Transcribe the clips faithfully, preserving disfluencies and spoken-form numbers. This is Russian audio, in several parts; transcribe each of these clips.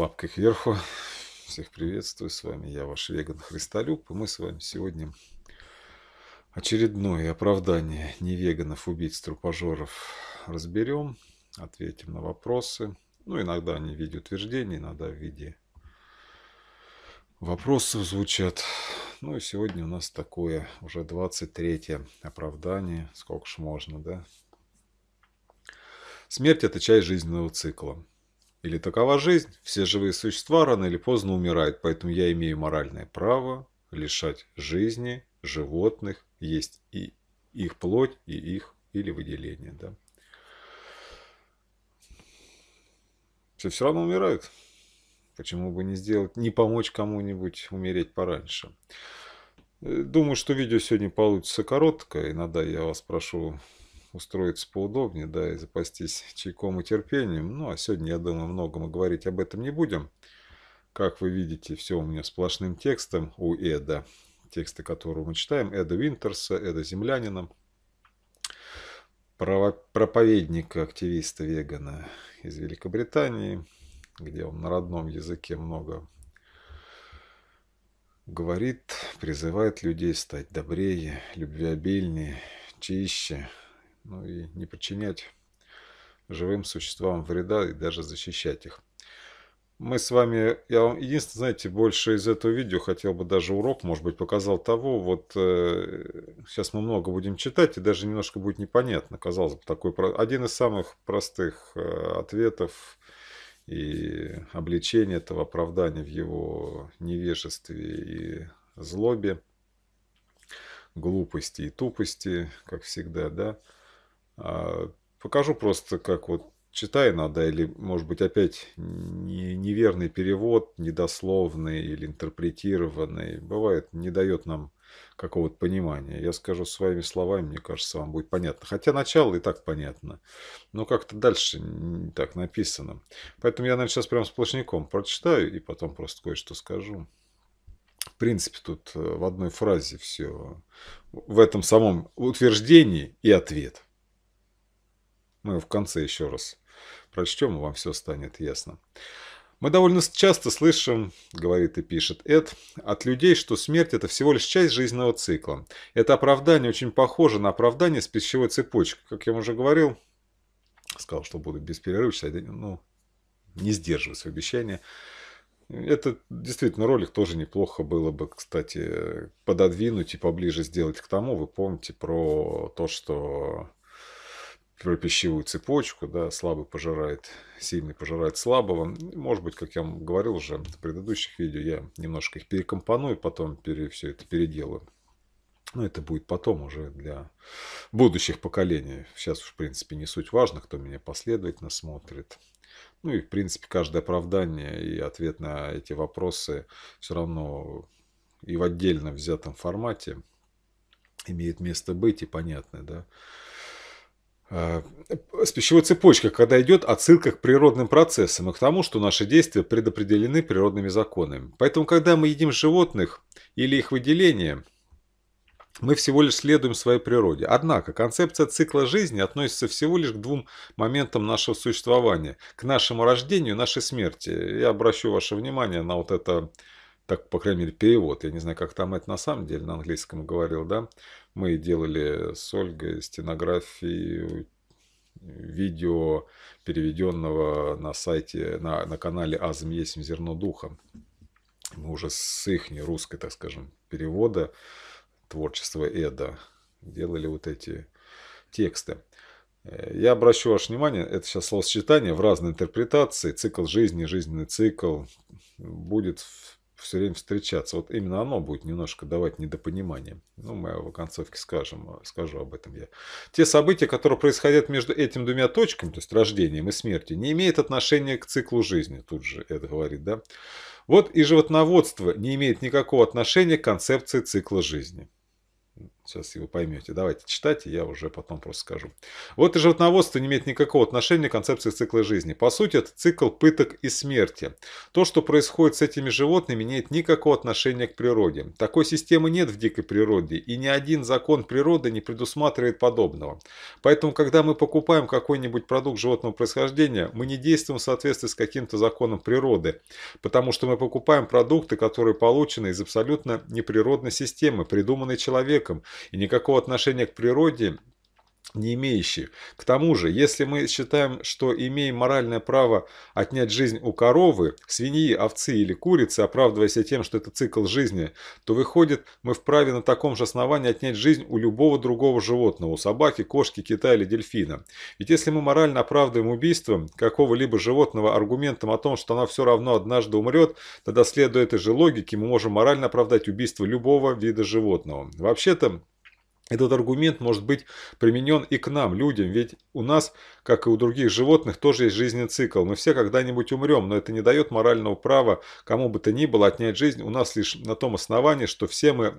Лапкой кверху. Всех приветствую. С вами я, ваш веган Христолюб. И мы с вами сегодня очередное оправдание невеганов, убийц, трупожоров разберем. Ответим на вопросы. Ну, иногда они в виде утверждений, иногда в виде вопросов звучат. Ну и сегодня у нас такое уже двадцать третье оправдание. Сколько ж можно, да? Смерть – это часть жизненного цикла. Или такова жизнь, все живые существа рано или поздно умирают, поэтому я имею моральное право лишать жизни животных, есть и их плоть, и их или выделение. Да? Все все равно умирают. Почему бы не сделать, не помочь кому-нибудь умереть пораньше? Думаю, что видео сегодня получится короткое. Иногда я вас прошу устроиться поудобнее, да, и запастись чайком и терпением. Ну, а сегодня, я думаю, много мы говорить об этом не будем. Как вы видите, все у меня сплошным текстом у Эда. Тексты, которые мы читаем. Эда Винтерса, Эда землянина. Проповедника, активиста вегана из Великобритании, где он на родном языке много говорит, призывает людей стать добрее, любвеобильнее, чище, ну и не причинять живым существам вреда и даже защищать их. Мы с вами, я вам единственное, знаете, больше из этого видео хотел бы даже урок, может быть, показал того, вот э, сейчас мы много будем читать, и даже немножко будет непонятно, казалось бы, такой один из самых простых э, ответов и обличение этого оправдания в его невежестве и злобе, глупости и тупости, как всегда, да. А покажу просто, как вот читай надо, или, может быть, опять не, неверный перевод, недословный или интерпретированный, бывает, не дает нам какого-то понимания. Я скажу своими словами, мне кажется, вам будет понятно. Хотя начало и так понятно, но как-то дальше не так написано. Поэтому я, наверное, сейчас прям сплошняком прочитаю и потом просто кое-что скажу. В принципе, тут в одной фразе все, в этом самом утверждении и ответ. Мы в конце еще раз прочтем, и вам все станет ясно. Мы довольно часто слышим, говорит и пишет Эд, от людей, что смерть – это всего лишь часть жизненного цикла. Это оправдание очень похоже на оправдание с пищевой цепочкой. Как я уже говорил, сказал, что буду без перерыва читать, ну, не сдерживаюсь в обещании. Это действительно ролик тоже неплохо было бы, кстати, пододвинуть и поближе сделать к тому. Вы помните про то, что... про пищевую цепочку, да, слабый пожирает, сильный пожирает слабого. Может быть, как я вам говорил уже в предыдущих видео, я немножко их перекомпоную, потом пере, все это переделаю. Но это будет потом уже для будущих поколений. Сейчас, в принципе, не суть важно, кто меня последовательно смотрит. Ну и, в принципе, каждое оправдание и ответ на эти вопросы все равно и в отдельно взятом формате имеет место быть и понятно, да. С пищевой цепочкой, когда идет отсылка к природным процессам и к тому, что наши действия предопределены природными законами. Поэтому, когда мы едим животных или их выделение, мы всего лишь следуем своей природе. Однако, концепция цикла жизни относится всего лишь к двум моментам нашего существования. К нашему рождению и нашей смерти. Я обращу ваше внимание на вот это, так, по крайней мере, перевод. Я не знаю, как там это на самом деле, на английском говорил, да. Мы делали с Ольгой стенографию видео, переведенного на сайте, на, на канале «Азм Есмь Зерно духа». Мы уже с их не русской, так скажем, перевода творчества Эда делали вот эти тексты. Я обращу ваше внимание, это сейчас словосочетание в разной интерпретации, цикл жизни, жизненный цикл будет все время встречаться. Вот именно оно будет немножко давать недопонимание. Ну, мы в оконцовке скажем, скажу об этом я. Те события, которые происходят между этими двумя точками, то есть рождением и смертью, не имеют отношения к циклу жизни. Тут же это говорит, да. Вот и животноводство не имеет никакого отношения к концепции цикла жизни. Сейчас его поймете. Давайте читайте, я уже потом просто скажу. Вот и животноводство не имеет никакого отношения к концепции цикла жизни. По сути, это цикл пыток и смерти. То, что происходит с этими животными, не имеет никакого отношения к природе. Такой системы нет в дикой природе, и ни один закон природы не предусматривает подобного. Поэтому, когда мы покупаем какой-нибудь продукт животного происхождения, мы не действуем в соответствии с каким-то законом природы, потому что мы покупаем продукты, которые получены из абсолютно неприродной системы, придуманной человеком, и никакого отношения к природе не имеющие. К тому же, если мы считаем, что имеем моральное право отнять жизнь у коровы, свиньи, овцы или курицы, оправдываясь тем, что это цикл жизни, то выходит, мы вправе на таком же основании отнять жизнь у любого другого животного, у собаки, кошки, кита или дельфина. Ведь если мы морально оправдываем убийство какого-либо животного аргументом о том, что оно все равно однажды умрет, тогда, следуя этой же логике, мы можем морально оправдать убийство любого вида животного. Вообще-то, этот аргумент может быть применен и к нам, людям, ведь у нас, как и у других животных, тоже есть жизненный цикл. Мы все когда-нибудь умрем, но это не дает морального права кому бы то ни было отнять жизнь у нас лишь на том основании, что все мы...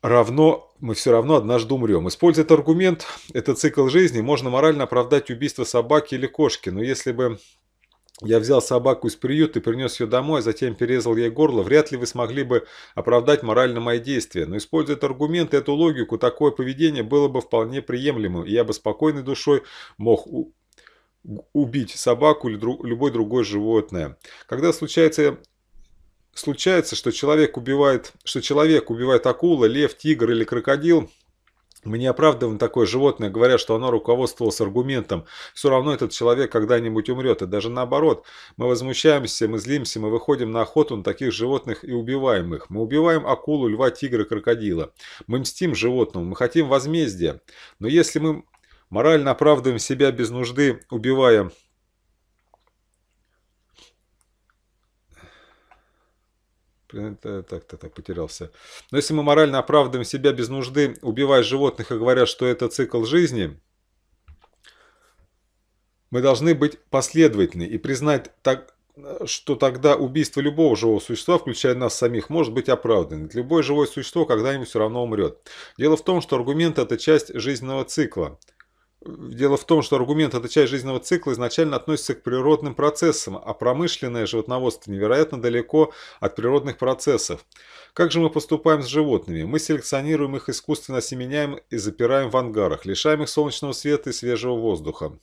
равно мы все равно однажды умрем. Используя этот аргумент, этот цикл жизни, можно морально оправдать убийство собаки или кошки, но если бы... я взял собаку из приюта и принес ее домой, а затем перерезал ей горло. Вряд ли вы смогли бы оправдать морально мои действия. Но используя этот аргумент и эту логику, такое поведение было бы вполне приемлемым. И я бы спокойной душой мог убить собаку или друг, любое другое животное. Когда случается... случается, что человек убивает, что человек убивает акула, лев, тигр или крокодил, мы не оправдываем такое животное, говоря, что оно руководствовалось аргументом. Все равно этот человек когда-нибудь умрет. И даже наоборот. Мы возмущаемся, мы злимся, мы выходим на охоту на таких животных и убиваем их. Мы убиваем акулу, льва, тигра, крокодила. Мы мстим животному, мы хотим возмездия. Но если мы морально оправдываем себя без нужды, убивая... Так, так, так, потерялся. Но если мы морально оправдываем себя без нужды, убивая животных и говоря, что это цикл жизни, мы должны быть последовательны и признать, так, что тогда убийство любого живого существа, включая нас самих, может быть оправдано. Любое живое существо когда-нибудь все равно умрет. Дело в том, что аргумент – это часть жизненного цикла. Дело в том, что аргумент эта часть жизненного цикла изначально относится к природным процессам, а промышленное животноводство невероятно далеко от природных процессов. Как же мы поступаем с животными? Мы селекционируем их, искусственно осеменяем и запираем в ангарах, лишаем их солнечного света и свежего воздуха.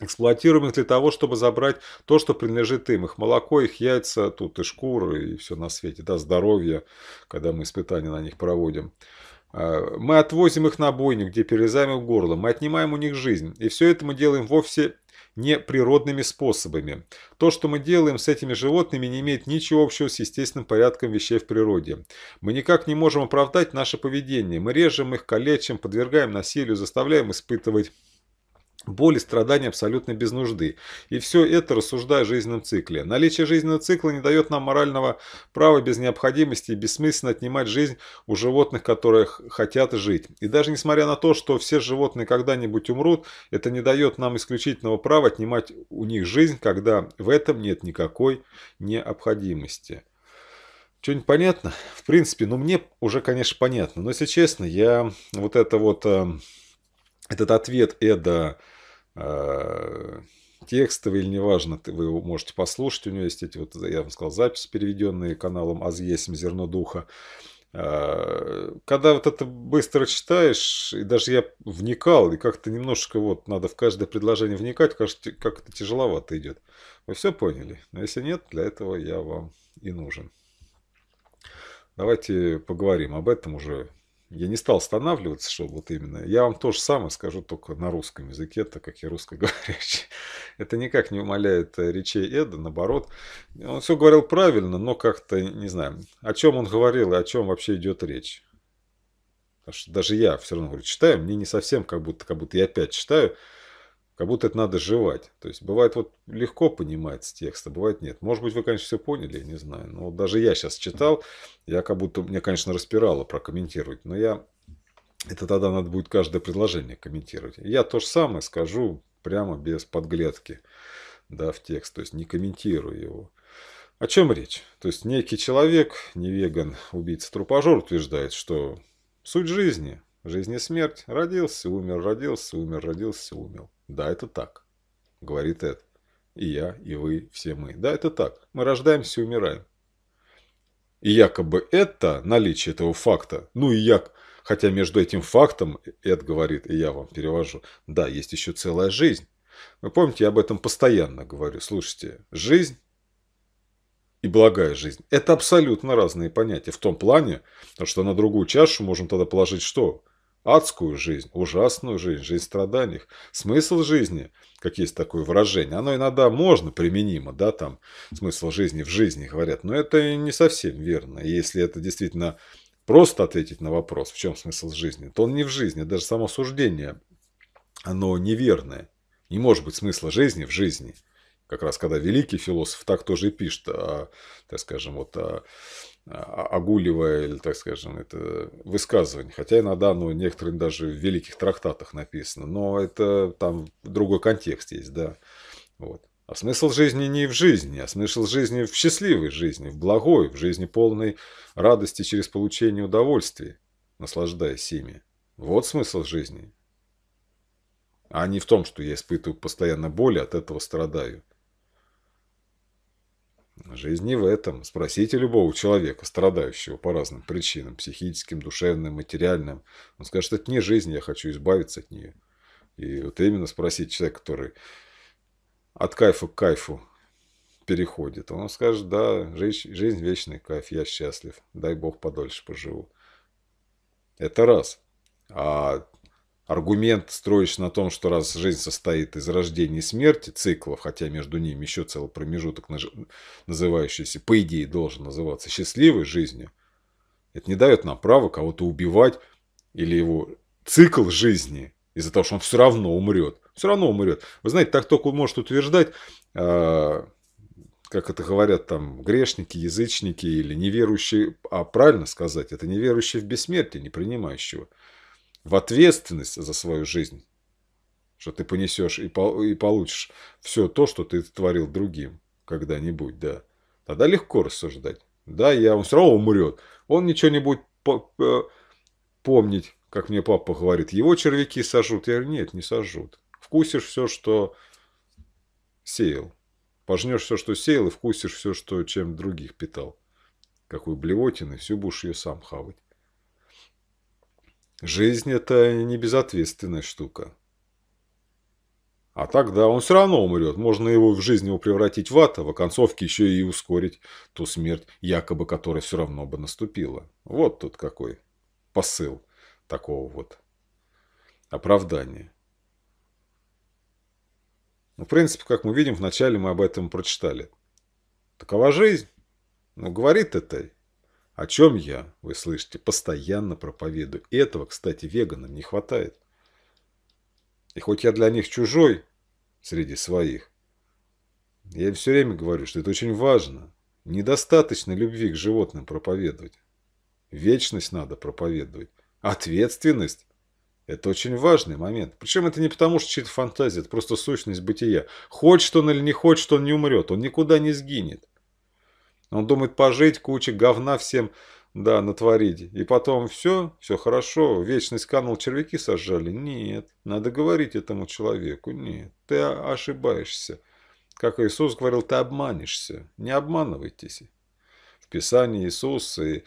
Эксплуатируем их для того, чтобы забрать то, что принадлежит им. Их молоко, их яйца, тут и шкуры, и все на свете. Да, здоровье, когда мы испытания на них проводим. Мы отвозим их на бойню, где перерезаем их горло, мы отнимаем у них жизнь. И все это мы делаем вовсе не природными способами. То, что мы делаем с этими животными, не имеет ничего общего с естественным порядком вещей в природе. Мы никак не можем оправдать наше поведение. Мы режем их, калечим, подвергаем насилию, заставляем испытывать боль и страдания абсолютно без нужды. И все это рассуждая о жизненном цикле. Наличие жизненного цикла не дает нам морального права без необходимости и бессмысленно отнимать жизнь у животных, которые хотят жить. И даже несмотря на то, что все животные когда-нибудь умрут, это не дает нам исключительного права отнимать у них жизнь, когда в этом нет никакой необходимости. Что-нибудь понятно? В принципе, ну мне уже, конечно, понятно. Но если честно, я вот это вот... Этот ответ Эда э, текстовый или неважно, вы его можете послушать, у него есть эти вот, я вам сказал, записи, переведенные каналом «Азм Есмь Зерно духа». Э, когда вот это быстро читаешь, и даже я вникал, и как-то немножко вот надо в каждое предложение вникать, кажется, как-то тяжеловато идет. Вы все поняли? Но если нет, для этого я вам и нужен. Давайте поговорим об этом уже. Я не стал останавливаться, что вот именно. Я вам то же самое скажу, только на русском языке, так как я русскоговорящий. Это никак не умаляет речей Эда, наоборот. Он все говорил правильно, но как-то, не знаю, о чем он говорил и о чем вообще идет речь. Потому что даже я все равно говорю, читаю, мне не совсем как будто, как будто я опять читаю, как будто это надо жевать. То есть бывает вот легко понимается текст, а бывает нет. Может быть, вы, конечно, все поняли, я не знаю. Но вот даже я сейчас читал, я как будто, мне, конечно, распирало прокомментировать. Но я, это тогда надо будет каждое предложение комментировать. Я то же самое скажу прямо без подглядки, да, в текст. То есть не комментирую его. О чем речь? То есть некий человек, не веган, убийца-трупожор, утверждает, что суть жизни, жизнь и смерть, родился, умер, родился, умер, родился, умер. Да, это так, говорит Эд. И я, и вы, все мы. Да, это так. Мы рождаемся и умираем. И якобы это, наличие этого факта, ну и як... хотя между этим фактом, Эд говорит, и я вам перевожу, да, есть еще целая жизнь. Вы помните, я об этом постоянно говорю. Слушайте, жизнь и благая жизнь – это абсолютно разные понятия. В том плане, что на другую чашу можем тогда положить что? Адскую жизнь, ужасную жизнь, жизнь страданий. Смысл жизни, как есть такое выражение, оно иногда можно применимо, да, там смысл жизни в жизни говорят, но это не совсем верно. И если это действительно просто ответить на вопрос, в чем смысл жизни, то он не в жизни, даже само суждение, оно неверное. Не может быть смысла жизни в жизни. Как раз когда великий философ так тоже и пишет, а, так скажем, вот... А, огуливая, или, так скажем, это высказывание. Хотя иногда оно некоторым даже в великих трактатах написано. Но это там другой контекст есть, да. Вот. А смысл жизни не в жизни, а смысл жизни в счастливой жизни, в благой, в жизни полной радости через получение удовольствия, наслаждаясь ими. Вот смысл жизни. А не в том, что я испытываю постоянно боль, от этого страдаю. Жизнь не в этом. Спросите любого человека, страдающего по разным причинам, психическим, душевным, материальным. Он скажет, это не жизнь, я хочу избавиться от нее. И вот именно спросить человека, который от кайфа к кайфу переходит. Он скажет, да, жизнь, жизнь вечный кайф, я счастлив, дай бог подольше поживу. Это раз. А аргумент строишь на том, что раз жизнь состоит из рождения и смерти, циклов, хотя между ними еще целый промежуток, называющийся, по идее, должен называться счастливой жизнью, это не дает нам права кого-то убивать или его цикл жизни из-за того, что он все равно умрет. Все равно умрет. Вы знаете, так только он может утверждать, как это говорят там грешники, язычники или неверующие, а правильно сказать, это неверующие в бессмертие, не принимающего в ответственность за свою жизнь, что ты понесешь и получишь все то, что ты творил другим когда-нибудь, да. Тогда легко рассуждать. Да, я, он все равно умрет. Он ничего не будет помнить, как мне папа говорит, его червяки сожрут. Я говорю, нет, не сожрут. Вкусишь все, что сеял. Пожнешь все, что сеял, и вкусишь все, что чем других питал. Какую блевотину, всю будешь ее сам хавать. Жизнь – это не безответственная штука. А тогда он все равно умрет. Можно его в жизнь его превратить в ад, а в оконцовке еще и ускорить ту смерть, якобы которая все равно бы наступила. Вот тут какой посыл такого вот оправдания. Ну, в принципе, как мы видим, вначале мы об этом прочитали. Такова жизнь. Ну, говорит это. О чем я, вы слышите, постоянно проповедую. И этого, кстати, веганам не хватает. И хоть я для них чужой среди своих, я им все время говорю, что это очень важно. Недостаточно любви к животным проповедовать. Вечность надо проповедовать. Ответственность – это очень важный момент. Причем это не потому, что чьи-то фантазии, это просто сущность бытия. Хочет он или не хочет, он не умрет, он никуда не сгинет. Он думает пожить, куча говна всем, да, натворить. И потом все, все хорошо, вечность канул, червяки сожрали. Нет, надо говорить этому человеку. Нет, ты ошибаешься. Как Иисус говорил, ты обманешься. Не обманывайтесь. В Писании Иисуса и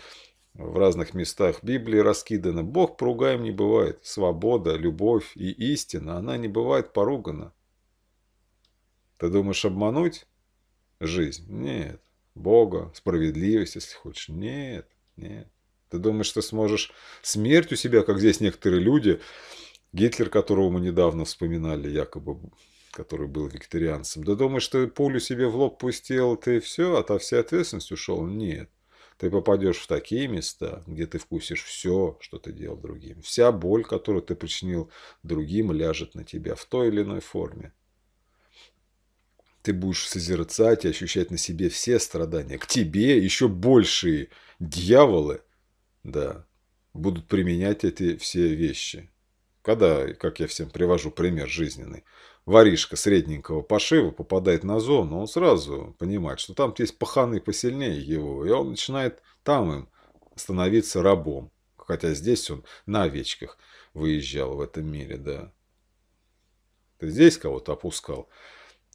в разных местах Библии раскидано. Бог поругаем не бывает. Свобода, любовь и истина, она не бывает поругана. Ты думаешь обмануть жизнь? Нет. Бога, справедливость, если хочешь. Нет, нет. Ты думаешь, ты сможешь смерть у себя, как здесь некоторые люди, Гитлер, которого мы недавно вспоминали, якобы, который был вегетарианцем, ты думаешь, ты пулю себе в лоб пустил, ты все, а от всей ответственности ушел? Нет. Ты попадешь в такие места, где ты вкусишь все, что ты делал другим. Вся боль, которую ты причинил другим, ляжет на тебя в той или иной форме. Ты будешь созерцать и ощущать на себе все страдания. К тебе еще большие дьяволы, да, будут применять эти все вещи. Когда, как я всем привожу пример жизненный, воришка средненького пошива попадает на зону, он сразу понимает, что там есть паханы посильнее его, и он начинает там им становиться рабом. Хотя здесь он на овечках выезжал в этом мире, да. Ты здесь кого-то опускал?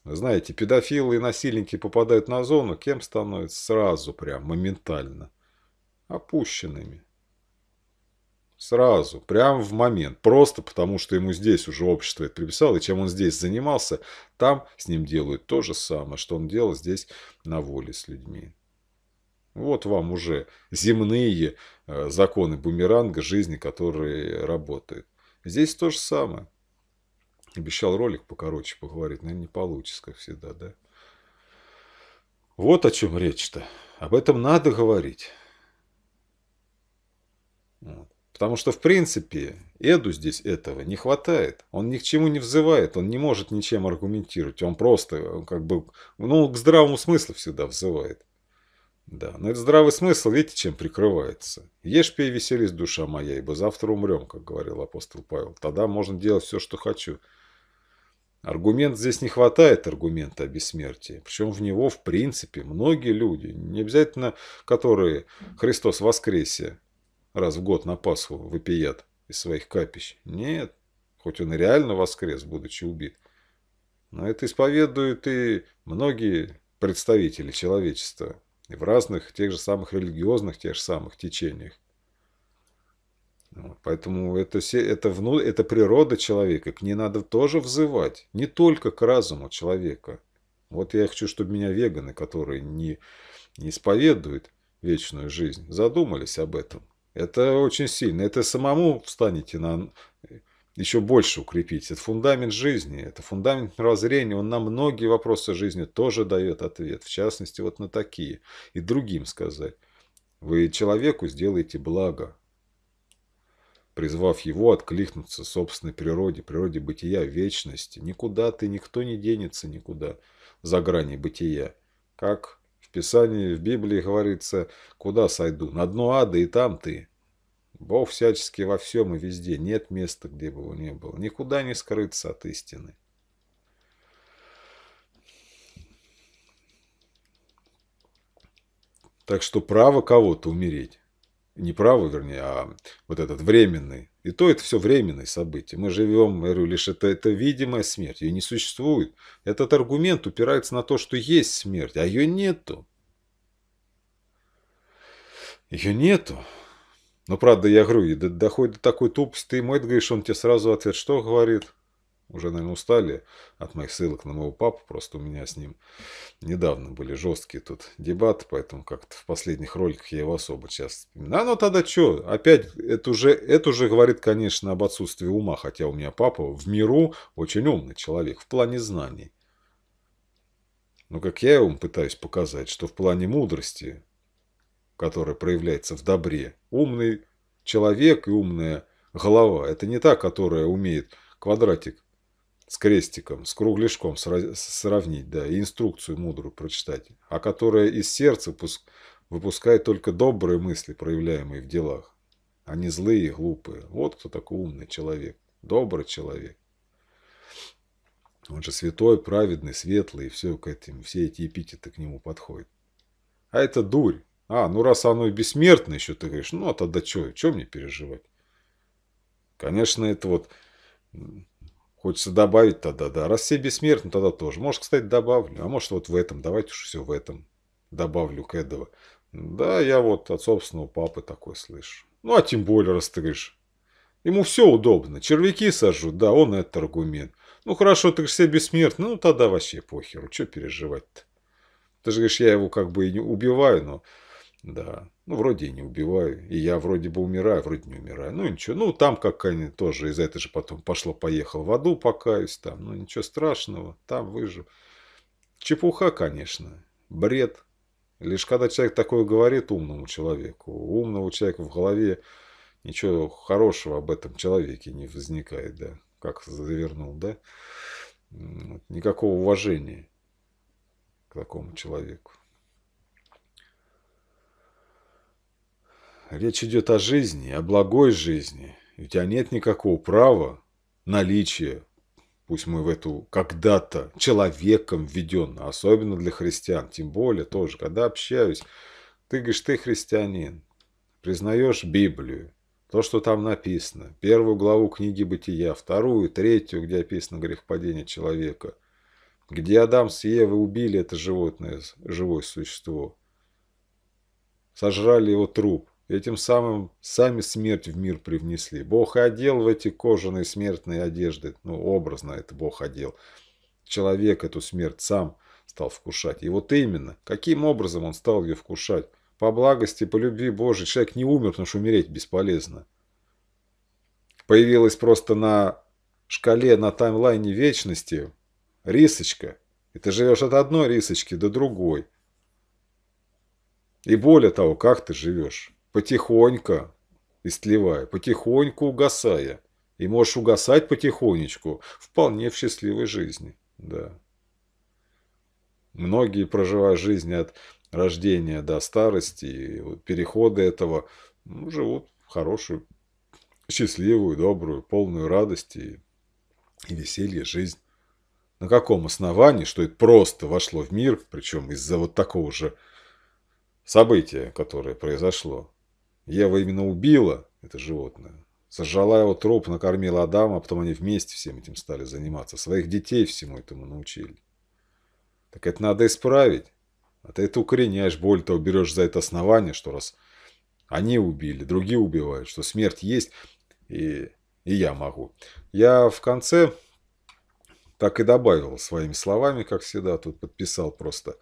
Знаете, педофилы и насильники попадают на зону, кем становятся сразу, прям моментально? Опущенными. Сразу, прям в момент. Просто потому, что ему здесь уже общество это приписало, и чем он здесь занимался, там с ним делают то же самое, что он делал здесь на воле с людьми. Вот вам уже земные законы бумеранга жизни, которые работают. Здесь то же самое. Обещал ролик покороче поговорить, наверное, не получится, как всегда, да? Вот о чем речь-то. Об этом надо говорить. Вот. Потому что, в принципе, Эду здесь этого не хватает. Он ни к чему не взывает, он не может ничем аргументировать. Он просто, он как бы, ну, к здравому смыслу всегда взывает. Да, но этот здравый смысл, видите, чем прикрывается. Ешь, пей, веселись, душа моя, ибо завтра умрем, как говорил апостол Павел. Тогда можно делать все, что хочу. Аргумент здесь не хватает, аргумента о бессмертии. Причем в него, в принципе, многие люди, не обязательно, которые Христос воскресе раз в год на Пасху вопият из своих капищ. Нет, хоть он и реально воскрес, будучи убит. Но это исповедуют и многие представители человечества. И в разных, тех же самых религиозных, тех же самых течениях. Вот, поэтому это, это, вну, это природа человека. К ней надо тоже взывать. Не только к разуму человека. Вот я хочу, чтобы меня веганы, которые не, не исповедуют вечную жизнь, задумались об этом. Это очень сильно. Это самому встанете на... Еще больше укрепить. Это фундамент жизни, это фундамент мировоззрения. Он на многие вопросы жизни тоже дает ответ. В частности, вот на такие. И другим сказать. Вы человеку сделаете благо, призвав его откликнуться собственной природе, природе бытия, вечности. Никуда ты, никто не денется никуда за грани бытия. Как в Писании, в Библии говорится, куда сойду? На дно ада и там ты. Бог всячески во всем и везде. Нет места, где бы его не было. Никуда не скрыться от истины. Так что право кого-то умереть. Не право, вернее, а вот этот временный. И то это все временные события. Мы живем, говорю, лишь это, это видимая смерть. Ее не существует. Этот аргумент упирается на то, что есть смерть, а ее нету. Ее нету. Ну, правда, я говорю, доходит до такой тупости, и мой, говоришь, он тебе сразу ответ, что говорит. Уже, наверное, устали от моих ссылок на моего папу, просто у меня с ним недавно были жесткие тут дебаты, поэтому как-то в последних роликах я его особо сейчас... А ну тогда что? Опять, это уже, это уже говорит, конечно, об отсутствии ума, хотя у меня папа в миру очень умный человек в плане знаний. Но как я ему пытаюсь показать, что в плане мудрости... которая проявляется в добре. Умный человек и умная голова. Это не та, которая умеет квадратик с крестиком, с кругляшком сравнить, да, и инструкцию мудрую прочитать, а которая из сердца выпускает только добрые мысли, проявляемые в делах, а не злые и глупые. Вот кто такой умный человек, добрый человек. Он же святой, праведный, светлый, и все, к этим, все эти эпитеты к нему подходят. А это дурь. А, ну раз оно и бессмертно еще, ты говоришь, ну а тогда что, что мне переживать? Конечно, это вот хочется добавить тогда, да. Раз все бессмертны, тогда тоже. Может, кстати, добавлю. А может, вот в этом, давайте уж все в этом добавлю к этого. Да, я вот от собственного папы такой слышу. Ну, а тем более, раз ты говоришь, ему все удобно. Червяки сажут, да, он этот аргумент. Ну, хорошо, ты же все бессмертны, ну тогда вообще похеру, что переживать-то? Ты же говоришь, я его как бы и не убиваю, но... Да, ну вроде и не убиваю, и я вроде бы умираю, вроде не умираю, ну ничего, ну там какая-нибудь тоже из этой же потом пошло-поехал в аду покаюсь там, ну ничего страшного, там выживу. Чепуха, конечно, бред, лишь когда человек такое говорит умному человеку, у умного человека в голове ничего хорошего об этом человеке не возникает, да, как завернул, да, никакого уважения к такому человеку. Речь идет о жизни, о благой жизни. И у тебя нет никакого права наличия Пусть мы в эту когда-то человеком введен, особенно для христиан. Тем более тоже, когда общаюсь, ты говоришь, ты христианин, признаешь Библию, то, что там написано. Первую главу книги Бытия, вторую, третью, где описано грехопадение человека. Где Адам с Евой убили это животное, живое существо. Сожрали его труп. И этим самым сами смерть в мир привнесли. Бог одел в эти кожаные смертные одежды. Ну, образно это Бог одел. Человек эту смерть сам стал вкушать. И вот именно, каким образом он стал ее вкушать? По благости, по любви Божией. Человек не умер, потому что умереть бесполезно. Появилась просто на шкале, на таймлайне вечности рисочка. И ты живешь от одной рисочки до другой. И более того, как ты живешь? Потихоньку истлевая, потихоньку угасая. И можешь угасать потихонечку, вполне в счастливой жизни. Да. Многие проживают жизнь от рождения до старости, и вот перехода этого, ну, живут в хорошую, счастливую, добрую, полную радости и веселья жизнь. На каком основании, что это просто вошло в мир, причем из-за вот такого же событие, которое произошло. Ева именно убила это животное. Сожрала его труп, накормила Адама, а потом они вместе всем этим стали заниматься. Своих детей всему этому научили. Так это надо исправить. А ты это укореняешь. Более того, берешь за это основание, что раз они убили, другие убивают, что смерть есть, и, и я могу. Я в конце так и добавил своими словами, как всегда, тут подписал просто...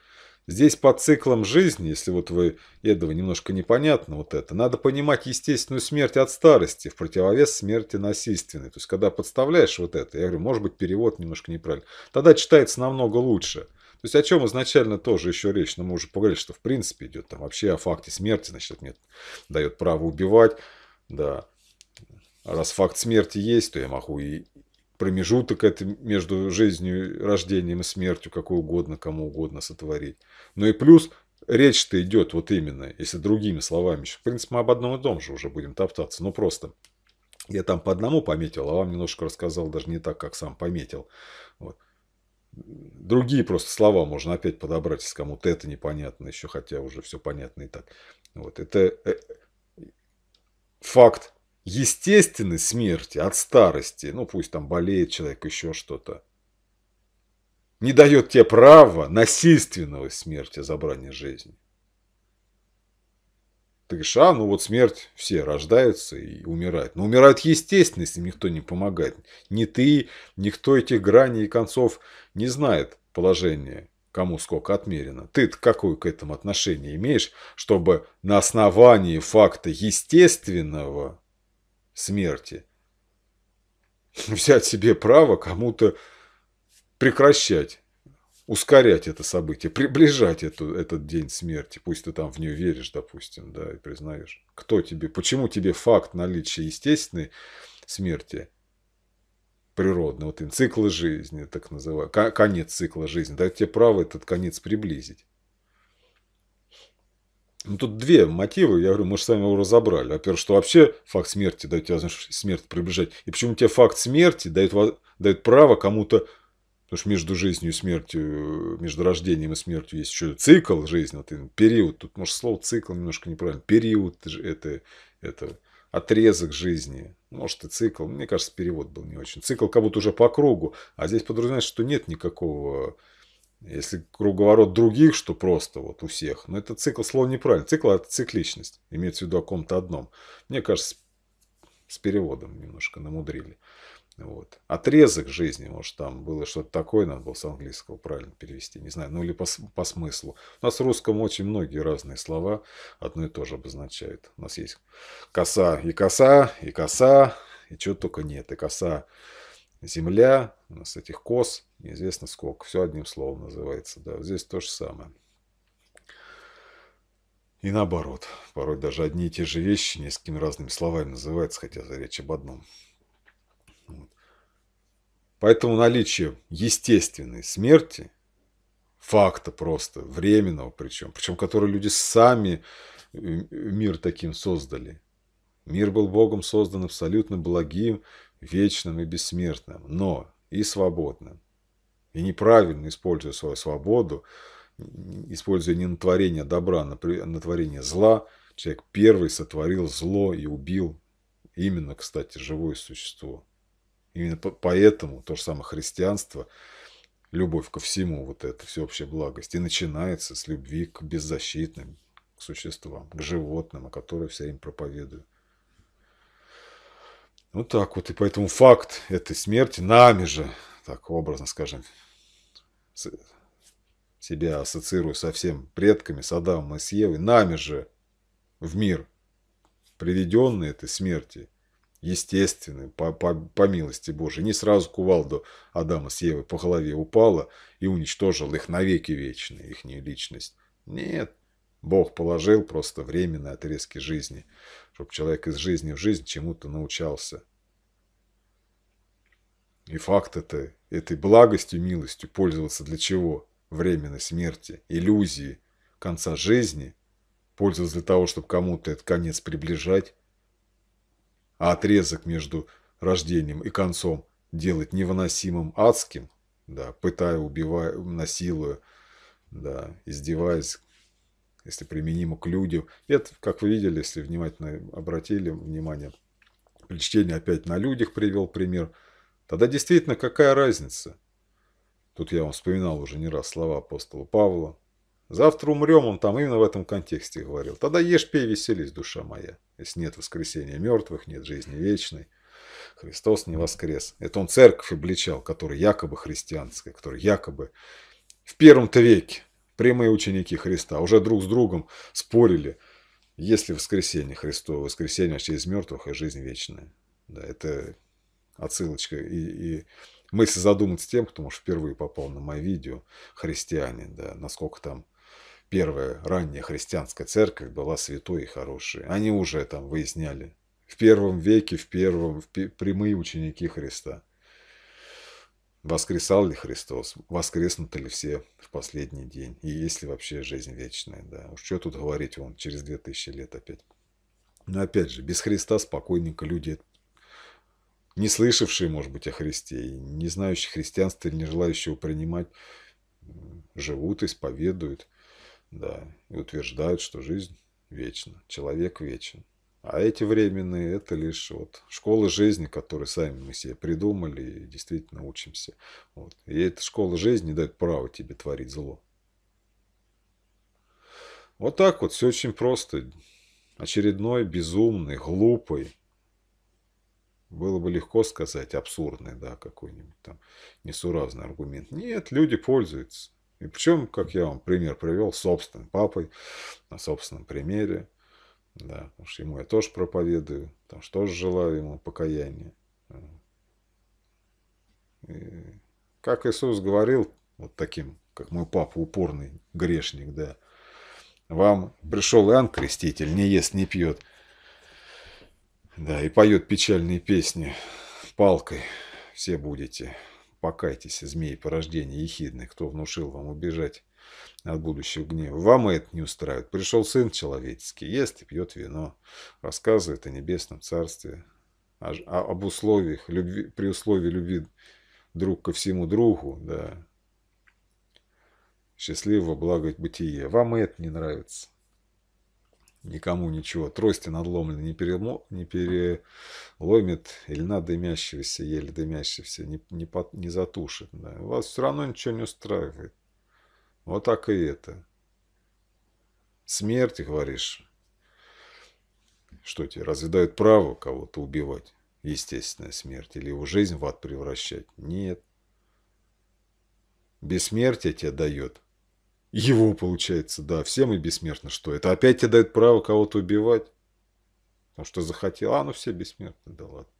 Здесь по циклам жизни, если вот вы этого немножко непонятно, вот это, надо понимать естественную смерть от старости в противовес смерти насильственной. То есть, когда подставляешь вот это, я говорю, может быть, перевод немножко неправильный, тогда читается намного лучше. То есть, о чем изначально тоже еще речь, но мы уже поговорили, что в принципе идет там вообще о факте смерти, значит, нет, дает право убивать, да. А раз факт смерти есть, то я могу и... промежуток это между жизнью, рождением и смертью, какой угодно, кому угодно сотворить. Ну и плюс речь-то идет вот именно, если другими словами. В принципе, мы об одном и том же уже будем топтаться. Ну просто я там по одному пометил, а вам немножко рассказал даже не так, как сам пометил. Вот. Другие просто слова можно опять подобрать, если кому-то это непонятно еще, хотя уже все понятно и так. Вот. Это факт. Естественной смерти от старости, ну пусть там болеет человек, еще что-то, не дает тебе права насильственного смерти, забрания жизни. Ты говоришь, а, ну вот смерть, все рождаются и умирают. Но умирают естественно, если никто не помогает. Ни ты, никто этих граней и концов не знает положения, кому сколько отмерено. Ты-то какое к этому отношение имеешь, чтобы на основании факта естественного смерти взять себе право кому-то прекращать, ускорять это событие, приближать эту, этот день смерти, пусть ты там в нее веришь, допустим, да, и признаешь. Кто тебе, почему тебе факт наличия естественной смерти природной, вот и цикла жизни, так называемый, конец цикла жизни, дает тебе право этот конец приблизить? Ну, тут две мотивы, я говорю, мы же с вами его разобрали. Во-первых, что вообще факт смерти дает тебе возможность смерть приближать. И почему тебе факт смерти дает, дает право кому-то... Потому что между жизнью и смертью, между рождением и смертью есть еще цикл жизни, вот, период. Тут, может, слово цикл немножко неправильно. Период это, это отрезок жизни. Может, и цикл. Мне кажется, перевод был не очень. Цикл как будто уже по кругу. А здесь подразумевается, что нет никакого... Если круговорот других, что просто вот у всех. Но это цикл, слово неправильно. Цикл – это цикличность. Имеется в виду о ком-то одном. Мне кажется, с переводом немножко намудрили. Вот. Отрезок жизни, может, там было что-то такое, надо было с английского правильно перевести. Не знаю, ну или по, по смыслу. У нас в русском очень многие разные слова одно и то же обозначают. У нас есть коса и коса, и коса, и чего только нет. И коса земля, у нас этих кос неизвестно сколько, все одним словом называется. Да, здесь то же самое. И наоборот, порой даже одни и те же вещи несколькими разными словами называются, хотя за речь об одном. Вот. Поэтому наличие естественной смерти, факта просто, временного причем, причем который люди сами мир таким создали. Мир был Богом создан абсолютно благим, вечным и бессмертным. Но и свободно. И неправильно используя свою свободу, используя не на творение добра, а на творение зла, человек первый сотворил зло и убил именно, кстати, живое существо. Именно поэтому то же самое христианство, любовь ко всему, вот это всеобщая благость, и начинается с любви к беззащитным, к существам, к животным, о которых все им проповедую. Вот так вот. И поэтому факт этой смерти нами же, так образно скажем, себя ассоциирую со всеми предками, с Адамом и с Евой, нами же в мир приведенные этой смерти, естественной, по, по, по милости Божией, не сразу кувалду Адама с Евой по голове упала и уничтожила их навеки вечные, их личность. Нет, Бог положил просто временные отрезки жизни, чтобы человек из жизни в жизнь чему-то научался. И факт это, этой благостью, милостью пользоваться для чего? Временной смерти, иллюзии конца жизни, пользоваться для того, чтобы кому-то этот конец приближать, а отрезок между рождением и концом делать невыносимым, адским, да, пытая, убивая, насилуя, да, издеваясь, если применимо к людям. Это, как вы видели, если внимательно обратили внимание, при чтении опять на людях привел пример. Тогда действительно какая разница? Тут я вам вспоминал уже не раз слова апостола Павла. Завтра умрем, он там именно в этом контексте говорил. Тогда ешь, пей, веселись, душа моя. Если нет воскресения мертвых, нет жизни вечной. Христос не воскрес. Это он церковь обличал, которая якобы христианская, которая якобы в первом-то веке прямые ученики Христа уже друг с другом спорили, есть ли воскресение Христово, воскресение через мертвых и жизнь вечная. Да, это отсылочка и... и... мысль задуматься тем, кто, может, впервые попал на мое видео, христиане, да, насколько там первая ранняя христианская церковь была святой и хорошей. Они уже там выясняли в первом веке, в первом, в прямые ученики Христа. Воскресал ли Христос? Воскреснуты ли все в последний день? И есть ли вообще жизнь вечная? Да. Уж что тут говорить, вон, через две тысячи лет опять. Но опять же, без Христа спокойненько люди... не слышавшие, может быть, о Христе, не знающие христианства, не желающие его принимать, живут, исповедуют, да, и утверждают, что жизнь вечна, человек вечен. А эти временные – это лишь вот школы жизни, которые сами мы себе придумали и действительно учимся. Вот. И эта школа жизни дает право тебе творить зло. Вот так вот, все очень просто. Очередной, безумный, глупый. Было бы легко сказать абсурдный, да, какой-нибудь там несуразный аргумент. Нет, люди пользуются. И причем, как я вам пример привел, собственным папой, на собственном примере. Да, потому что ему я тоже проповедую, потому что тоже желаю ему покаяния. И, как Иисус говорил, вот таким, как мой папа, упорный грешник, да, вам пришел Иоанн Креститель, не ест, не пьет. Да, и поет печальные песни палкой. Все будете. Покайтесь, змеи порождения ехидны, кто внушил вам убежать от будущего гнева. Вам это не устраивает. Пришел Сын Человеческий, ест и пьет вино. Рассказывает о небесном царстве, о, об условиях, любви, при условии любви друг ко всему другу. Да. Счастливого блага бытие. Вам это не нравится. Никому ничего. Трости надломлены не, перемо... не переломит, или на дымящегося, еле дымящегося, не, не, под... не затушит. Да. Вас все равно ничего не устраивает. Вот так и это. Смерть, говоришь, что тебе, разве дают право кого-то убивать? Естественная смерть. Или его жизнь в ад превращать? Нет. Бессмертие тебе дает. Его, получается, да, все мы бессмертны, что это. Опять тебе дает право кого-то убивать. Потому что захотел. А, ну все бессмертны, да ладно.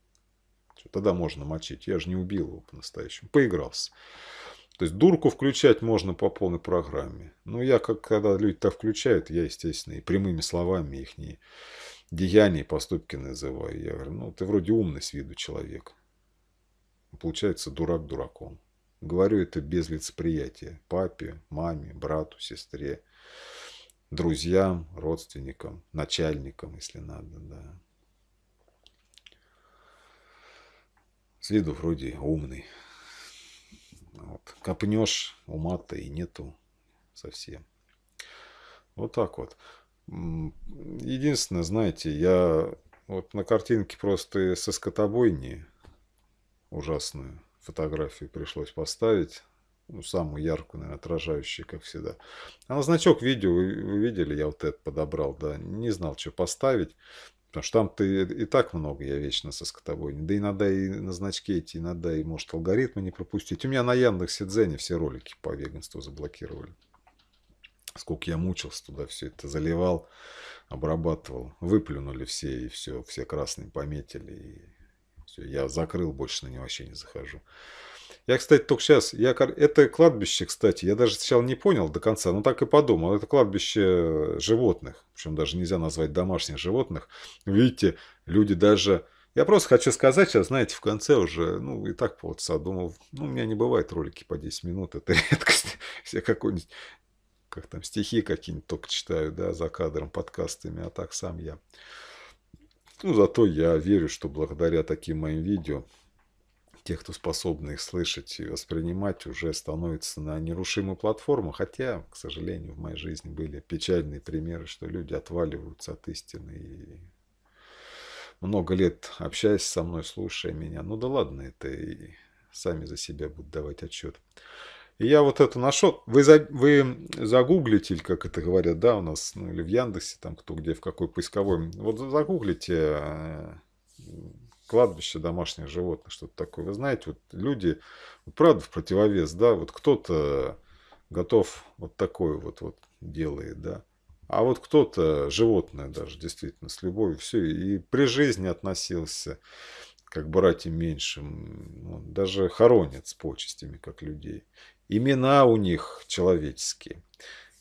Что, тогда можно мочить. Я же не убил его по-настоящему. Поигрался. То есть дурку включать можно по полной программе. Ну, я, как когда люди так включают, я, естественно, и прямыми словами их не деяния и поступки называю. Я говорю, ну, ты вроде умный с виду человек. Получается, дурак дураком. Говорю это без лицеприятия. Папе, маме, брату, сестре, друзьям, родственникам, начальникам, если надо. Да. С виду вроде умный, Вот. Копнешь, ума-то и нету совсем. Вот так вот. Единственное, знаете, я вот на картинке просто со скотобойни ужасную фотографию пришлось поставить. Ну, самую яркую, наверное, отражающую, как всегда. А на значок видео, вы видели, я вот это подобрал, да. Не знал, что поставить. Потому что там-то и, и так много, я вечно со скотобойни. Да иногда и на значке идти, иногда и, может, алгоритмы не пропустить. У меня на Яндексе Дзене все ролики по веганству заблокировали. Сколько я мучился туда, все это заливал, обрабатывал. Выплюнули все, и все, все красные пометили. И все, я закрыл, больше на него вообще не захожу. Я, кстати, только сейчас... Я, это кладбище, кстати, я даже сначала не понял до конца, но так и подумал. Это кладбище животных, причем даже нельзя назвать домашних животных. Видите, люди даже... Я просто хочу сказать сейчас, знаете, в конце уже, ну, и так полчаса думал, ну, у меня не бывает ролики по десять минут, это редкость. Все какой-нибудь, как там, стихи какие-нибудь только читаю, да, за кадром, подкастами, а так сам я. Ну, зато я верю, что благодаря таким моим видео... Те, кто способны их слышать и воспринимать, уже становятся на нерушимую платформу. Хотя, к сожалению, в моей жизни были печальные примеры, что люди отваливаются от истины. И много лет общаясь со мной, слушая меня. Ну да ладно, это и сами за себя будут давать отчет. И я вот это нашел. Вы, за... Вы загуглите, или как это говорят, да, у нас, ну или в Яндексе, там кто где, в какой поисковой. Вот загуглите... кладбище домашних животных, что-то такое. Вы знаете, вот люди, вот правда, в противовес, да, вот кто-то готов вот такое вот, вот делает, да, а вот кто-то животное даже, действительно, с любовью, все, и при жизни относился как братьям меньшим, даже хоронят с почестями, как людей. Имена у них человеческие.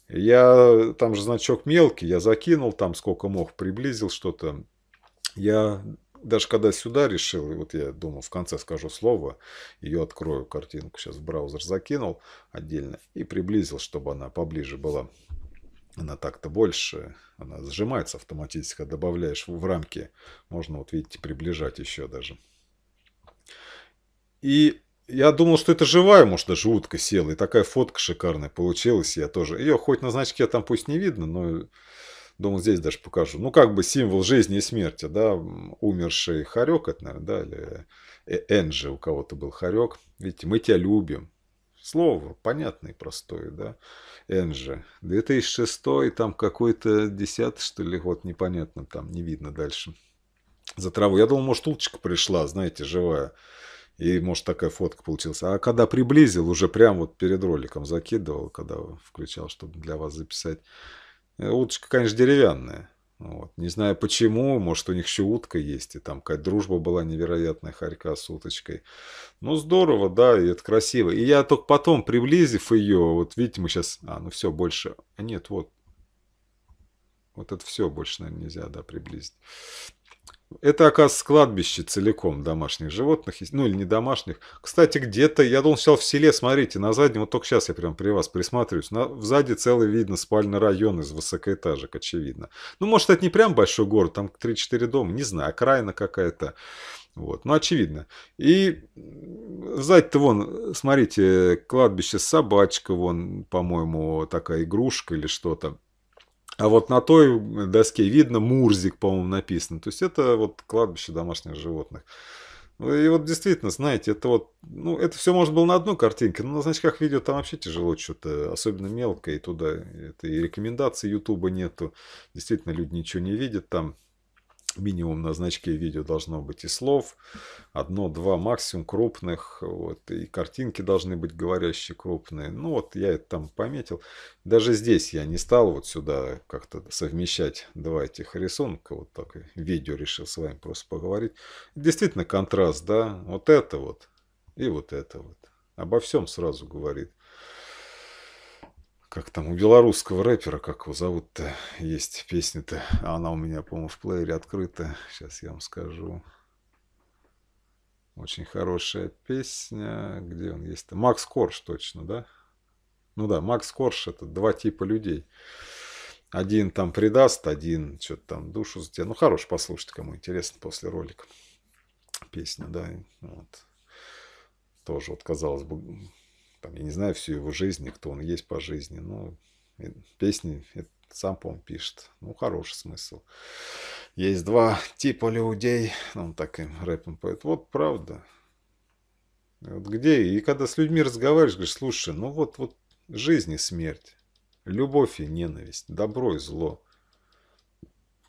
Я, там же значок мелкий, я закинул там сколько мог, приблизил что-то. Я... Даже когда сюда решил, и вот я думал, в конце скажу слово, ее открою, картинку сейчас в браузер закинул отдельно и приблизил, чтобы она поближе была. Она так-то больше, она сжимается автоматически, когда добавляешь в рамки. Можно, вот видите, приближать еще даже. И я думал, что это живая, может, даже утка села. И такая фотка шикарная получилась. Я тоже. Ее хоть на значке там пусть не видно, но... Думаю, здесь даже покажу. Ну, как бы символ жизни и смерти, да, умерший хорек, это, наверное, да, или Энджи у кого-то был хорек. Видите, мы тебя любим. Слово понятное и простое, да, Энджи. две тысячи шестой, там какой-то десятый, что ли, вот непонятно, там не видно дальше. За траву. Я думал, может, уточка пришла, знаете, живая. И, может, такая фотка получилась. А когда приблизил, уже прям вот перед роликом закидывал, когда включал, чтобы для вас записать. Уточка, конечно, деревянная. Вот. Не знаю почему. Может, у них еще утка есть. И там какая-то дружба была невероятная хорька с уточкой. Ну, здорово, да. И это красиво. И я только потом, приблизив ее... Вот видите, мы сейчас... А, ну все, больше... А нет, вот. Вот это все больше, наверное, нельзя, да, приблизить. Это, оказывается, кладбище целиком домашних животных. Ну, или не домашних. Кстати, где-то, я думал, сначала в селе, смотрите, на заднем, вот только сейчас я прям при вас присматриваюсь, на, сзади целый, видно, спальный район из высокоэтажек, очевидно. Ну, может, это не прям большой город, там три-четыре дома, не знаю, окраина какая-то. Вот, ну, очевидно. И сзади-то вон, смотрите, кладбище собачка, вон, по-моему, такая игрушка или что-то. А вот на той доске видно Мурзик, по-моему, написано. То есть это вот кладбище домашних животных. И вот действительно, знаете, это вот, ну, это все может было на одной картинке, но на значках видео там вообще тяжело что-то, особенно мелкое, и туда это и рекомендаций Ютуба нету. Действительно, люди ничего не видят там. Минимум на значке видео должно быть и слов. Одно-два максимум крупных. Вот, и картинки должны быть говорящие крупные. Ну вот я это там пометил. Даже здесь я не стал вот сюда как-то совмещать два этих рисунка. Вот так видео решил с вами просто поговорить. Действительно контраст, да. Вот это вот и вот это вот. Обо всем сразу говорит. Как там у белорусского рэпера, как его зовут-то, есть песня-то. Она у меня, по-моему, в плеере открыта. Сейчас я вам скажу. Очень хорошая песня. Где он есть-то? Макс Корж, точно, да? Ну да, Макс Корж — это два типа людей. Один там предаст, один что-то там душу за тебя. Ну, хорош, послушайте, кому интересно, после ролика. Песня, да. Вот. Тоже вот, казалось бы... там, я не знаю всю его жизнь, кто он есть по жизни, но песни сам, по-моему, пишет. Ну, хороший смысл. Есть два типа людей, он так им рэпом поет. Вот правда. Вот где? И когда с людьми разговариваешь, говоришь, слушай, ну вот, вот жизнь и смерть, любовь и ненависть, добро и зло.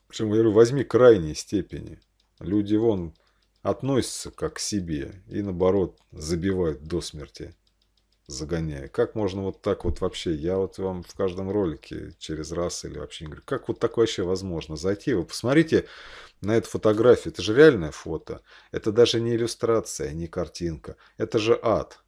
Причем, я говорю, возьми крайние степени. Люди вон относятся как к себе и, наоборот, забивают до смерти, загоняя. Как можно вот так вот вообще? Я вот вам в каждом ролике через раз или вообще не говорю, как вот так вообще возможно зайти? Вы посмотрите на эту фотографию. Это же реальное фото. Это даже не иллюстрация, не картинка. Это же ад.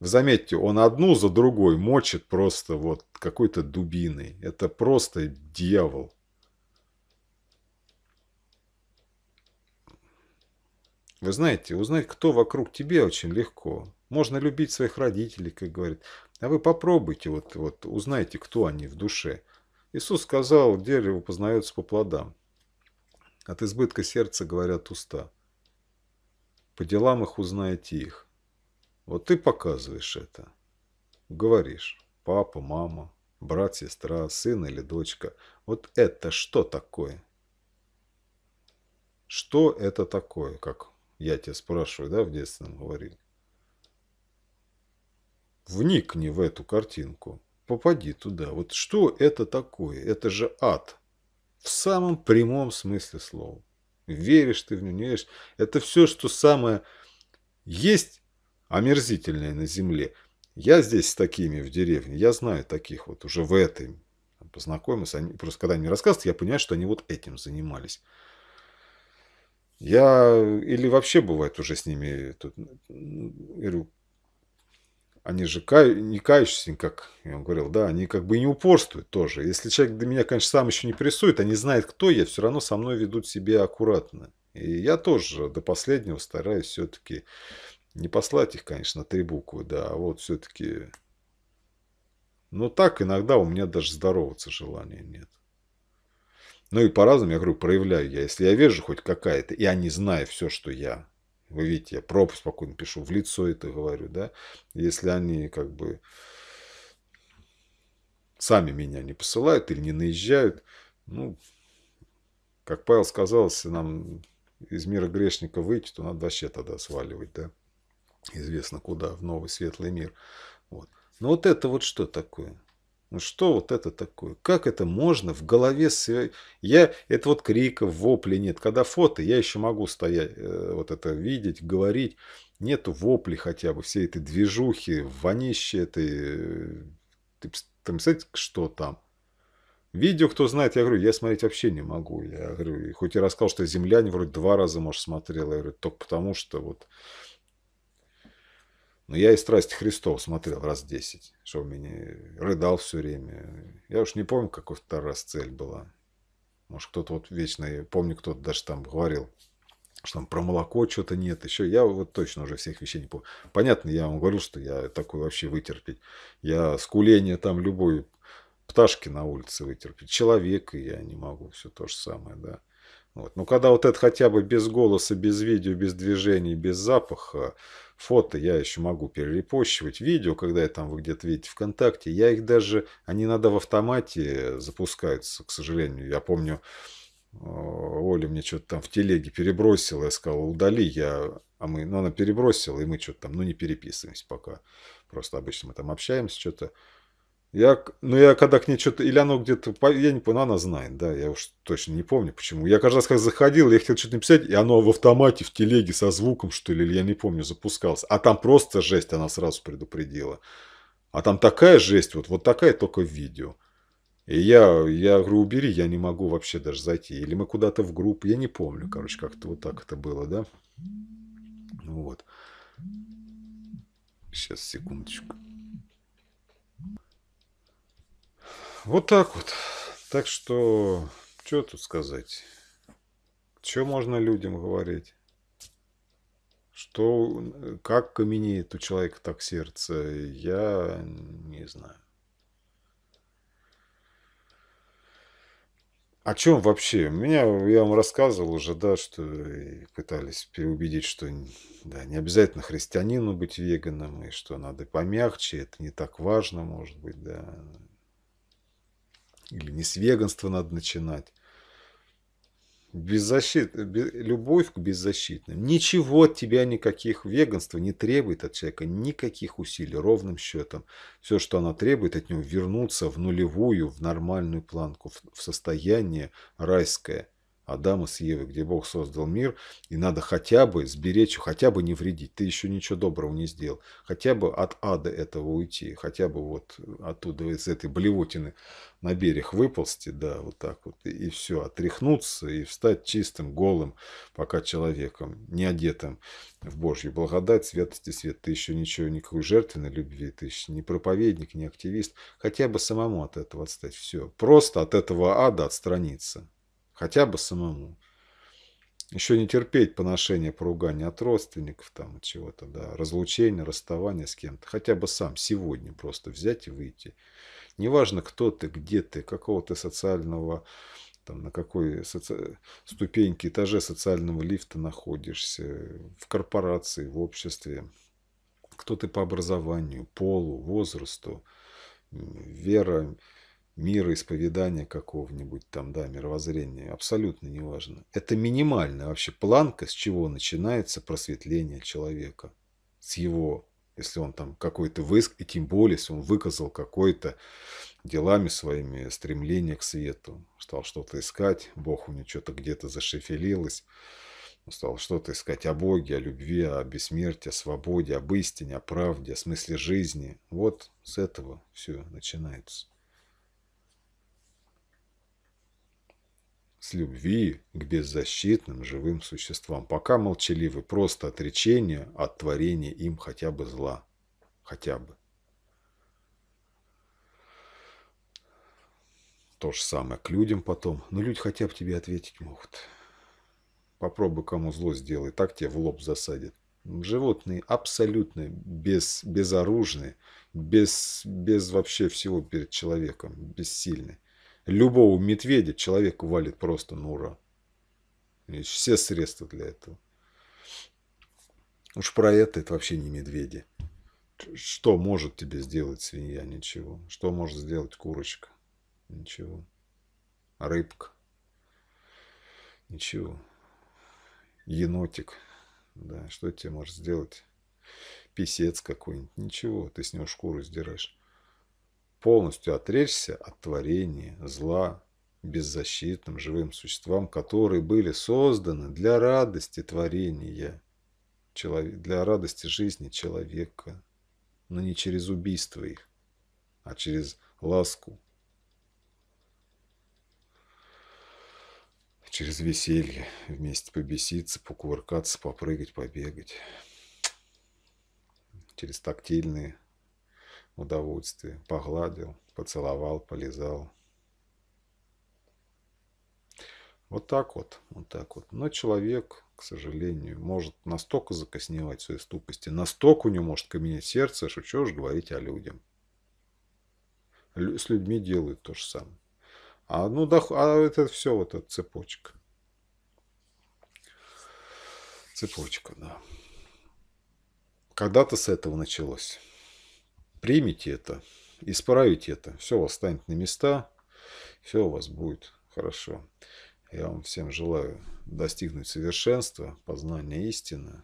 Заметьте, он одну за другой мочит просто вот какой-то дубиной. Это просто дьявол. Вы знаете, узнать, кто вокруг тебя, очень легко. Можно любить своих родителей, как говорит. А вы попробуйте, вот, вот, узнайте, кто они в душе. Иисус сказал, дерево познается по плодам. От избытка сердца говорят уста. По делам их узнаете их. Вот ты показываешь это. Говоришь, папа, мама, брат, сестра, сын или дочка. Вот это что такое? Что это такое, как... Я тебя спрашиваю, да, в детстве нам говорили. Вникни в эту картинку. Попади туда. Вот что это такое? Это же ад. В самом прямом смысле слова. Веришь ты в него, не веришь. Это все, что самое есть омерзительное на земле. Я здесь с такими в деревне. Я знаю таких вот уже в этой. Познакомился. Они, просто когда они мне рассказывают, я понимаю, что они вот этим занимались. Я или вообще бывает уже с ними, тут, говорю, они же кай, не кающиеся, как я вам говорил, да, они как бы и не упорствуют тоже. Если человек до меня, конечно, сам еще не прессует, они знают, кто я, все равно со мной ведут себя аккуратно. И я тоже до последнего стараюсь все-таки не послать их, конечно, на три буквы, да, а вот все-таки... Но так иногда у меня даже здороваться желания нет. Ну и по-разному, я говорю, проявляю я. Если я вижу хоть какая-то, и они знают все, что я. Вы видите, я пропуск спокойно пишу, в лицо это говорю, да. Если они как бы сами меня не посылают или не наезжают, ну, как Павел сказал, если нам из мира грешника выйти, то надо вообще тогда сваливать, да. Известно куда, в новый светлый мир. Вот. Но вот это вот что такое? Ну что вот это такое? Как это можно в голове... Я... Это вот криков, воплей нет. Когда фото, я еще могу стоять, вот это видеть, говорить. Нету вопли хотя бы, всей этой движухи, вонищи этой... Ты, ты представляете, что там? Видео, кто знает, я говорю, я смотреть вообще не могу. Я говорю, хоть я рассказал, что земляне вроде два раза, может, смотрел. Я говорю, только потому что вот... Но я и «Страсти Христова» смотрел раз десять, что у меня рыдал все время. Я уж не помню, какой второй раз цель была. Может, кто-то вот вечно, я помню, кто-то даже там говорил, что там про молоко что-то нет. Еще я вот точно уже всех вещей не помню. Понятно, я вам говорю, что я такой вообще вытерпеть. Я скуление там любой пташки на улице вытерпеть. Человека я не могу, все то же самое, да. Вот. Но когда вот это хотя бы без голоса, без видео, без движений, без запаха, фото я еще могу перерепощивать. Видео, когда я там, вы где-то видите ВКонтакте, я их даже, они надо в автомате запускаются, к сожалению. Я помню, Оля мне что-то там в телеге перебросила, я сказал, удали, я, а мы, ну она перебросила, и мы что-то там, ну не переписываемся пока. Просто обычно мы там общаемся, что-то. Я, ну, я когда к ней что-то... Или оно где-то... Я не помню, она знает, да. Я уж точно не помню, почему. Я каждый раз как заходил, я хотел что-то написать, и оно в автомате, в телеге со звуком, что ли, или я не помню, запускалось. А там просто жесть, она сразу предупредила. А там такая жесть, вот, вот такая, только в видео. И я, я говорю, убери, я не могу вообще даже зайти. Или мы куда-то в группу, я не помню, короче, как-то вот так это было, да. Вот. Сейчас, секундочку. Вот так вот. Так что, что тут сказать? Что можно людям говорить? Что, как каменеет у человека так сердце, я не знаю. о чем вообще? Меня, я вам рассказывал уже, да, что пытались переубедить, что да, не обязательно христианину быть веганом, и что надо помягче, это не так важно, может быть, да. Или не с веганства надо начинать. Беззащит... Любовь к беззащитным. Ничего от тебя, никаких веганства не требует от человека, никаких усилий, ровным счетом. Все, что она требует от него, вернуться в нулевую, в нормальную планку, в состояние райское Адама с Евой, где Бог создал мир, и надо хотя бы сберечь, хотя бы не вредить. Ты еще ничего доброго не сделал. Хотя бы от ада этого уйти, хотя бы вот оттуда, из этой блевотины на берег выползти, да, вот так вот, и, и все, отряхнуться и встать чистым, голым, пока человеком, не одетым в Божью благодать, святости свет. Ты еще ничего, никакой жертвенной любви, ты еще не проповедник, не активист. Хотя бы самому от этого отстать, все. Просто от этого ада отстраниться. Хотя бы самому. Еще не терпеть поношения, поругания от родственников, там, чего-то, да, разлучения, расставания с кем-то. Хотя бы сам сегодня просто взять и выйти. Неважно, кто ты, где ты, какого ты социального, там, на какой соци... ступеньке, этаже социального лифта находишься, в корпорации, в обществе, кто ты по образованию, полу, возрасту, вера, мироисповедания какого-нибудь там, да, мировоззрения, абсолютно неважно. Это минимальная вообще планка, с чего начинается просветление человека. С его, если он там какой-то выск, и тем более, если он выказал какое-то делами своими стремление к свету, стал что-то искать, Бог у него что-то где-то зашифелилось, стал что-то искать о Боге, о любви, о бессмертии, о свободе, об истине, о правде, о смысле жизни. Вот с этого все начинается. С любви к беззащитным живым существам. Пока молчаливы, просто отречение от творения им хотя бы зла. Хотя бы. То же самое к людям потом. Но люди хотя бы тебе ответить могут. Попробуй кому зло сделай, так тебе в лоб засадят. Животные абсолютно без, безоружные, без, без вообще всего перед человеком, бессильны. Любого медведя человек валит просто на ура. Есть все средства для этого. Уж про это это вообще не медведи. Что может тебе сделать свинья? Ничего. Что может сделать курочка? Ничего. Рыбка? Ничего. Енотик? Да. Что тебе может сделать? Писец какой-нибудь? Ничего. Ты с него шкуру сдираешь. Полностью отречься от творения, зла, беззащитным живым существам, которые были созданы для радости творения, для радости жизни человека, но не через убийство их, а через ласку, через веселье, вместе побеситься, покувыркаться, попрыгать, побегать, через тактильные удовольствие. Погладил, поцеловал, полизал. Вот так вот. Вот так вот. Но человек, к сожалению, может настолько закосневать в своей ступости, настолько у него может каменеть сердце, что чего же говорить о людях. С людьми делают то же самое. А, ну, да, а это все вот эта цепочка. Цепочка, да. Когда-то с этого началось. Примите это, исправите это. Все у вас станет на места, все у вас будет хорошо. Я вам всем желаю достигнуть совершенства, познания истины,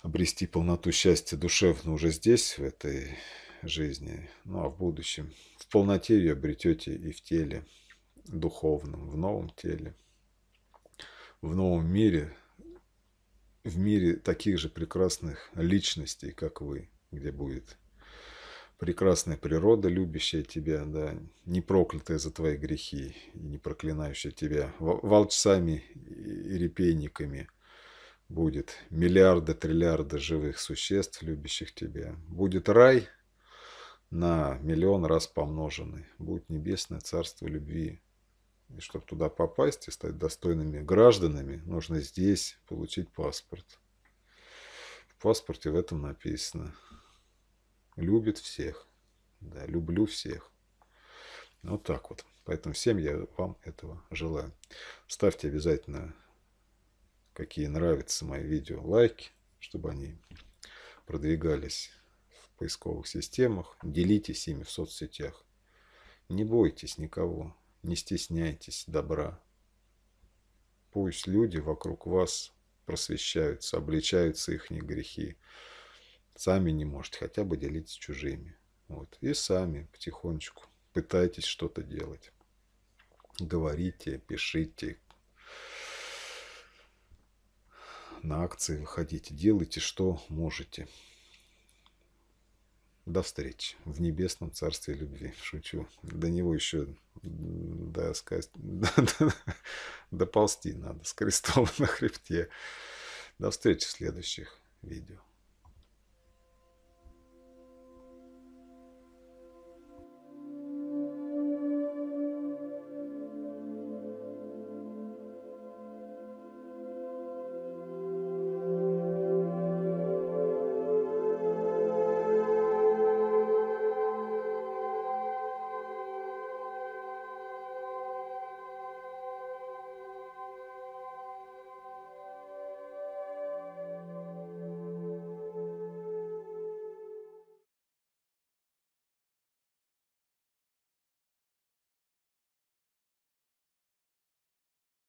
обрести полноту счастья душевно уже здесь, в этой жизни. Ну а в будущем в полноте ее обретете и в теле духовном, в новом теле, в новом мире, в мире таких же прекрасных личностей, как вы. Где будет прекрасная природа, любящая тебя, да, не проклятая за твои грехи, не проклинающая тебя волчцами и репейниками. Будет миллиарды, триллиарды живых существ, любящих тебя. Будет рай на миллион раз помноженный. Будет небесное царство любви. И чтобы туда попасть и стать достойными гражданами, нужно здесь получить паспорт. В паспорте в этом написано. Любит всех. Да, люблю всех. Вот так вот. Поэтому всем я вам этого желаю. Ставьте обязательно, какие нравятся мои видео, лайки, чтобы они продвигались в поисковых системах. Делитесь ими в соцсетях. Не бойтесь никого, не стесняйтесь добра. Пусть люди вокруг вас просвещаются, обличаются их грехи. Сами не можете, хотя бы делитесь чужими. Вот. И сами потихонечку пытайтесь что-то делать. Говорите, пишите. На акции выходите. Делайте, что можете. До встречи в небесном царстве любви. Шучу. До него еще до, сказ... доползти надо с крестом на хребте. До встречи в следующих видео.